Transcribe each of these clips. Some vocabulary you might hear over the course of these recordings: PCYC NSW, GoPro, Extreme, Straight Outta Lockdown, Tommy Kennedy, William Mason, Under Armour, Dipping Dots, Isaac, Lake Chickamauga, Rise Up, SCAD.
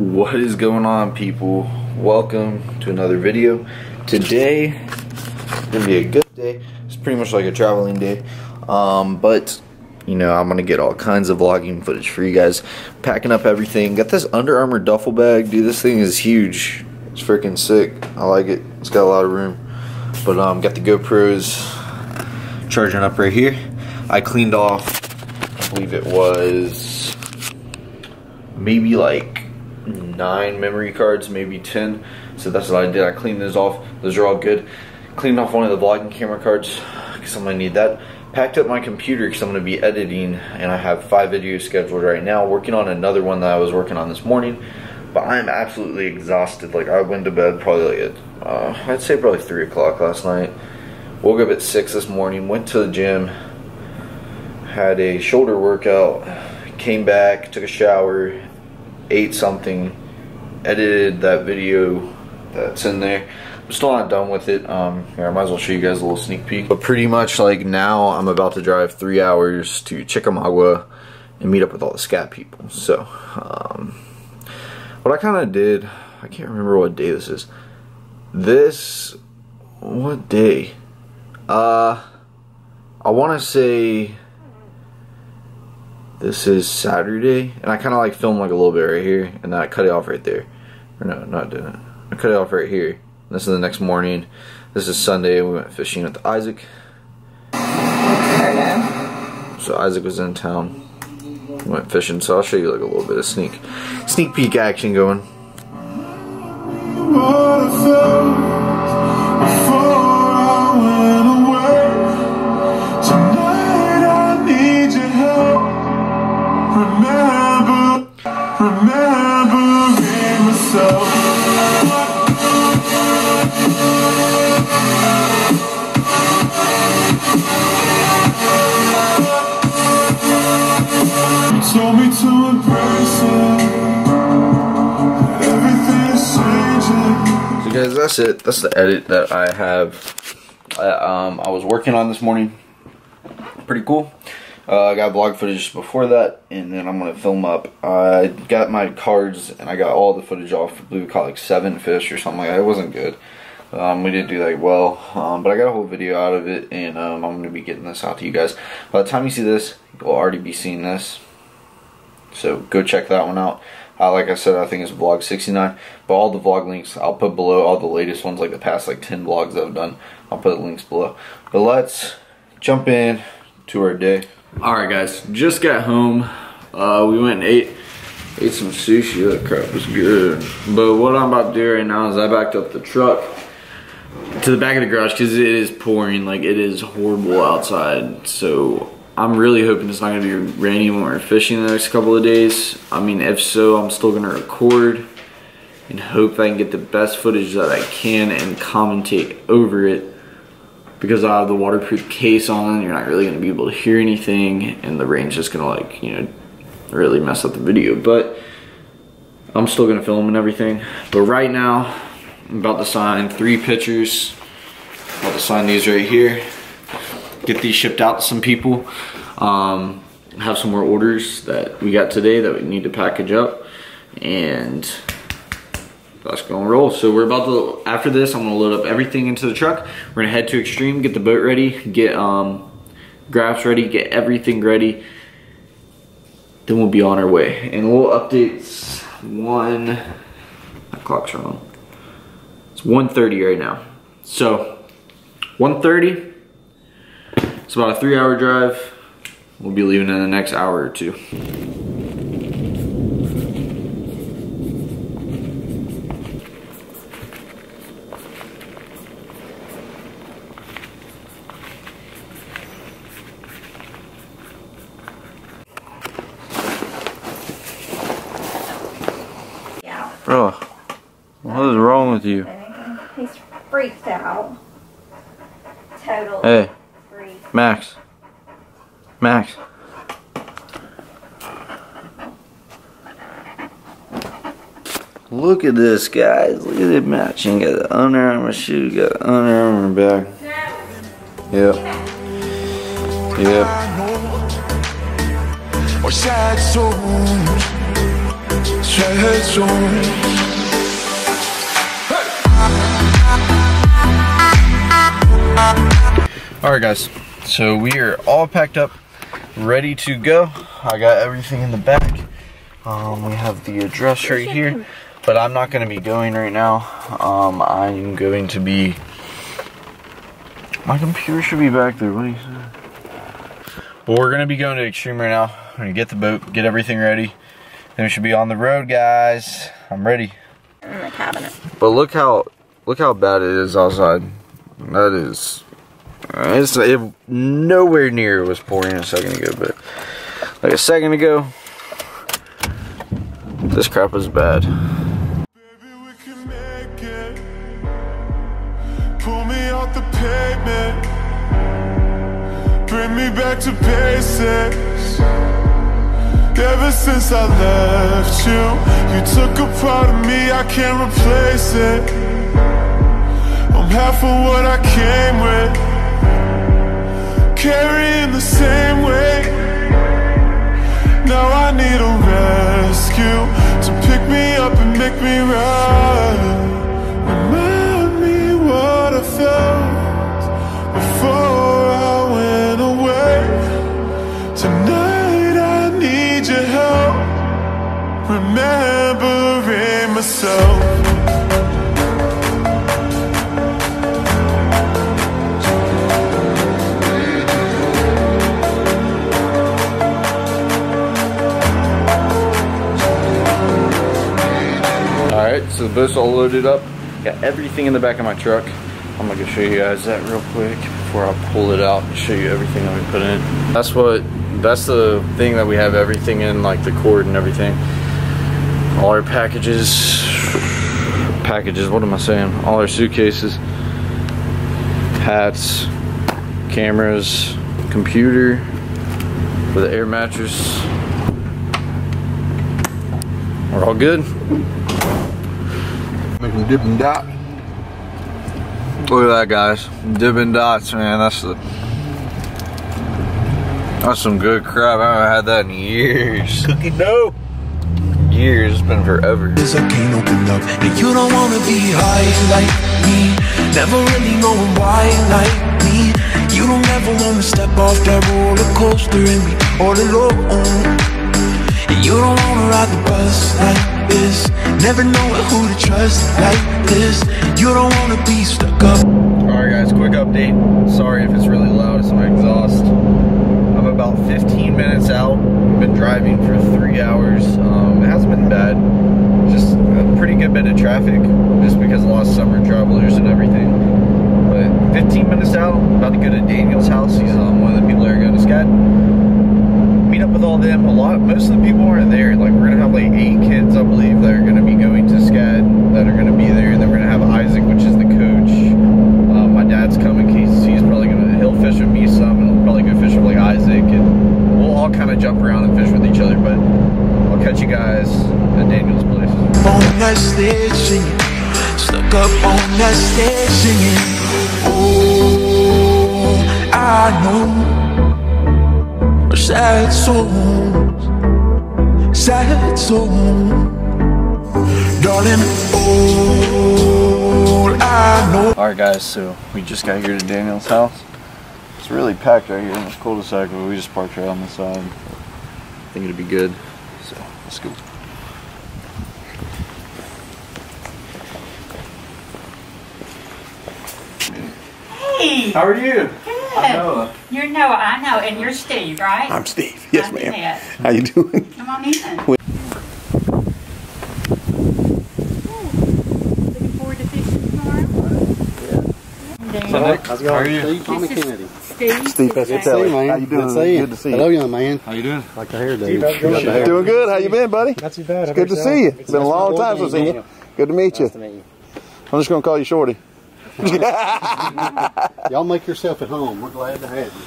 What is going on, people? Welcome to another video. Today is gonna be a good day. It's pretty much like a traveling day, but you know, I'm gonna get all kinds of vlogging footage for you guys. Packing up everything. Got this Under Armour duffel bag, dude. This thing is huge. It's freaking sick. I like it. It's got a lot of room. But got the GoPros charging up right here. I cleaned off, I believe it was maybe like 9 memory cards, maybe 10. So that's what I did. I cleaned those off. Those are all good. Cleaned off one of the vlogging camera cards because I'm gonna need that. Packed up my computer because I'm going to be editing, and I have 5 videos scheduled right now, working on another one that I was working on this morning, but I'm absolutely exhausted. Like, I went to bed probably like at, I'd say probably 3 o'clock last night, woke up at 6 this morning, went to the gym, had a shoulder workout, came back, took a shower, ate something, edited that video that's in there. I'm still not done with it. Here, I might as well show you guys a little sneak peek. But pretty much like now I'm about to drive 3 hours to Chickamauga and meet up with all the SCAD people. So what I kind of did, I can't remember what day this is. What day? I want to say this is Saturday, and I kind of like filmed like a little bit right here, and then I cut it off right there. Or no, not doing it. I cut it off right here. This is the next morning. This is Sunday. We went fishing with Isaac. So Isaac was in town. We went fishing. So I'll show you like a little bit of sneak peek action going. Guys, that's it. That's the edit that I have. I was working on this morning. Pretty cool. I got vlog footage before that, and then I'm gonna film up. I got my cards, and I got all the footage off. I believe we caught like 7 fish or something like that. It wasn't good. We didn't do that well, but I got a whole video out of it, and I'm gonna be getting this out to you guys. By the time you see this, you'll already be seeing this. So go check that one out. Like I said, I think it's vlog 69, but all the vlog links I'll put below, all the latest ones, like the past like 10 vlogs I've done, I'll put the links below. But let's jump in to our day. Alright guys, just got home. We went and ate some sushi. That crap was good. But what I'm about to do right now is I backed up the truck to the back of the garage because it is pouring. Like, it is horrible outside, so I'm really hoping it's not going to be raining when we're fishing the next couple of days. I mean, if so, I'm still going to record and hope I can get the best footage that I can and commentate over it, because I have the waterproof case on. You're not really going to be able to hear anything, and the rain's just going to, like, you know, really mess up the video. But I'm still going to film and everything. But right now, I'm about to sign 3 pictures. I'm about to sign these right here. Get these shipped out to some people. Have some more orders that we got today that we need to package up, and that's gonna roll. So we're about to, after this, I'm gonna load up everything into the truck. We're gonna head to Extreme, get the boat ready, get graphs ready, get everything ready. Then we'll be on our way. And we'll update my clock's wrong. It's 1:30 right now. So 1:30. It's about a 3-hour drive. We'll be leaving in the next hour or 2. Yeah. Bro, what is wrong with you? He's freaked out. Totally. Hey. Max. Look at this, guys. Look at it matching. Got the Under Armour shoe, got the Under Armour bag. Yep. tread zone. Alright guys, so we are all packed up, ready to go. I got everything in the back. We have the address right here, but I'm not going to be going right now. I'm going to be... My computer should be back there, what do you say? But we're going to be going to Extreme right now. I'm going to get the boat, get everything ready. Then we should be on the road, guys. I'm ready. In the cabinet. But look how bad it is outside. That is... It's nowhere near it was pouring a second ago, but like a second ago, this crap was bad. Baby, we can make it. Pull me off the pavement. Bring me back to basics. Ever since I left you, you took a part of me, I can't replace it. I'm half of what I came with. Carrying the same weight. Now I need a rescue to pick me up and make me right. Remind me what I felt before I went away. Tonight I need your help, remembering myself. So the boat's all loaded up. Got everything in the back of my truck. I'm gonna show you guys that real quick before I pull it out and show you everything that we put in it. That's the thing that we have everything in, like the cord and everything. All our packages, what am I saying? All our suitcases, hats, cameras, computer, with the air mattress. We're all good. Making Dipping Dots. Look at that, guys. Dipping Dots, man. That's some good crap. I haven't had that in years. Cookie dough. Years. It's been forever. This I can't open up, and you don't want to be high like me. Never really knowing why like me. You don't ever want to step off that roller coaster and be all alone. And you don't want to ride the bus like this. Never know who to trust like this. You don't want to be stuck up. Alright guys, quick update. Sorry if it's really loud, it's my exhaust. I'm about 15 minutes out. I've been driving for 3 hours. It hasn't been bad. Just a pretty good bit of traffic, just because a lot of summer travelers and everything. But 15 minutes out, about to go to Daniel's house. He's one of the people that are going to SCAD. Meet up with all them. Most of the people aren't there. Like, we're going to have like 8 kids, I believe, that are going to be going to SCAD, that are going to be there. And then we're going to have Isaac, which is the coach. My dad's coming. He's probably going to, he'll fish with me some, and he'll probably go fish with like Isaac. And we'll all kind of jump around and fish with each other. But I'll catch you guys at Daniel's place. On that stage singing. Stuck up on that stage singing. Oh, I know. Sad songs, darling, all I know. Alright guys, so we just got here to Daniel's house. It's really packed right here in this cul-de-sac, but we just parked right on the side. I think it'll be good, so let's go. Hey! How are you? I'm Noah. You're Noah, I know, and you're Steve, right? I'm Steve, yes ma'am. How you doing? Come on in. Looking forward to fishing tomorrow? Yeah. So Nick, how's it going? How are you? Tommy Kennedy. Steve. Steve, that's your telly. How you doing? Good to see you. Hello, young man. How you doing? Like the hair, Dave. Doing good, how you been, buddy? Not too bad. It's good to see you. It's been a long time since I've seen you. Good to meet you. Nice to meet you. I'm just going to call you Shorty. Y'all make yourself at home. We're glad to have you.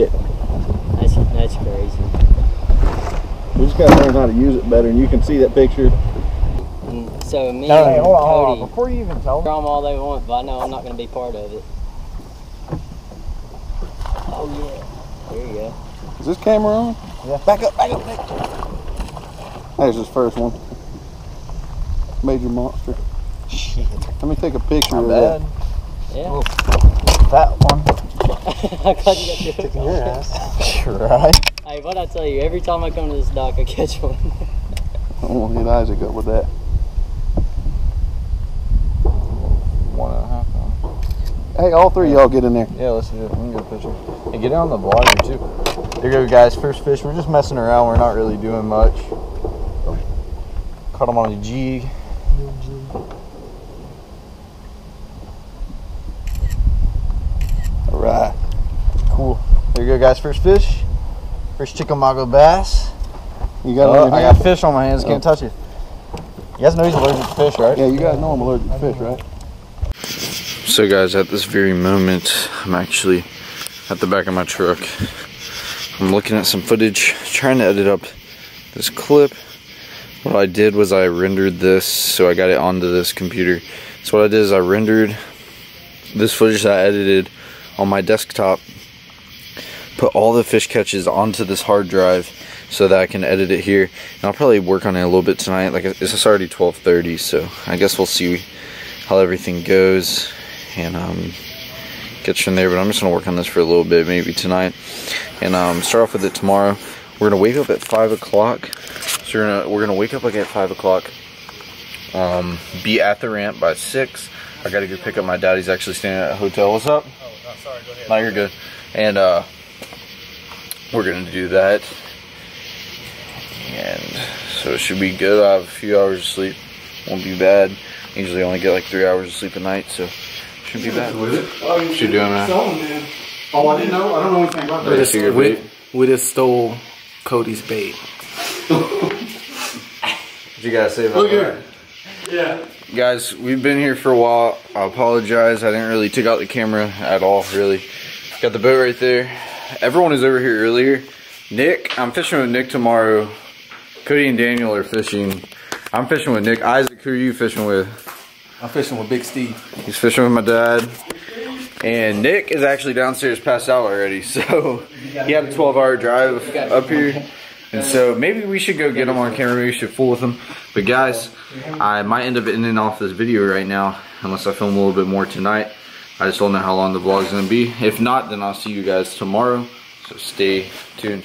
Yeah. That's crazy. We just gotta learn how to use it better, and you can see that picture. So me and Cody, before you even tell them, draw them all they want, but I know I'm not going to be part of it. Oh yeah, there you go. Is this camera on? Yeah. Back up, back up, back up. There's this first one. Major monster. Shit. Let me take a picture of that. Yeah. Whoa. That one. I caught you got your ass. Right. Hey, what I tell you, every time I come to this dock, I catch one. I'm gonna hit Isaac up with that. 1.5 pounds. Hey, all three of y'all get in there. Yeah, let's do it. Let me get a picture. And hey, get on the vlogger too. Here you go, guys. First fish. We're just messing around. We're not really doing much. Caught him on the jig. All right. Cool. There you go, guys. First fish. First Chickamauga bass. You got I got fish on my hands. Can't touch it. You guys know he's allergic to fish, right? Yeah, you guys know I'm allergic to fish, right? So guys, at this very moment, I'm actually at the back of my truck. I'm looking at some footage, trying to edit up this clip. What I did was I rendered this, so I got it onto this computer. So what I did is I rendered this footage that I edited on my desktop, put all the fish catches onto this hard drive so that I can edit it here. And I'll probably work on it a little bit tonight. Like, it's already 12:30, so I guess we'll see how everything goes and gets from there. But I'm just gonna work on this for a little bit, maybe tonight, and start off with it tomorrow. We're gonna wake up at 5 o'clock. So we're gonna wake up like at 5 o'clock. Be at the ramp by 6. I gotta go pick up my dad. He's actually staying at a hotel. What's up? Oh, no, sorry. Go ahead. No, you're good. And we're gonna do that. And so it should be good. I have a few hours of sleep. Won't be bad. Usually only get like 3 hours of sleep a night, so shouldn't be bad. With it. Oh, what you doing, man? Oh, I didn't know. I don't know anything about that. We just stole Cody's bait. What you guys say about that? Yeah. Guys, we've been here for a while. I apologize. I didn't really take out the camera at all, really. Got the boat right there. Everyone is over here earlier. Nick, I'm fishing with Nick tomorrow. Cody and Daniel are fishing. I'm fishing with Nick. Isaac, who are you fishing with? I'm fishing with Big Steve. He's fishing with my dad. And Nick is actually downstairs passed out already. So he had a 12-hour drive up here. And so maybe we should go get him on camera. Maybe we should fool with him. But guys, I might end up ending off this video right now unless I film a little bit more tonight. I just don't know how long the vlog's going to be. If not, then I'll see you guys tomorrow. So stay tuned.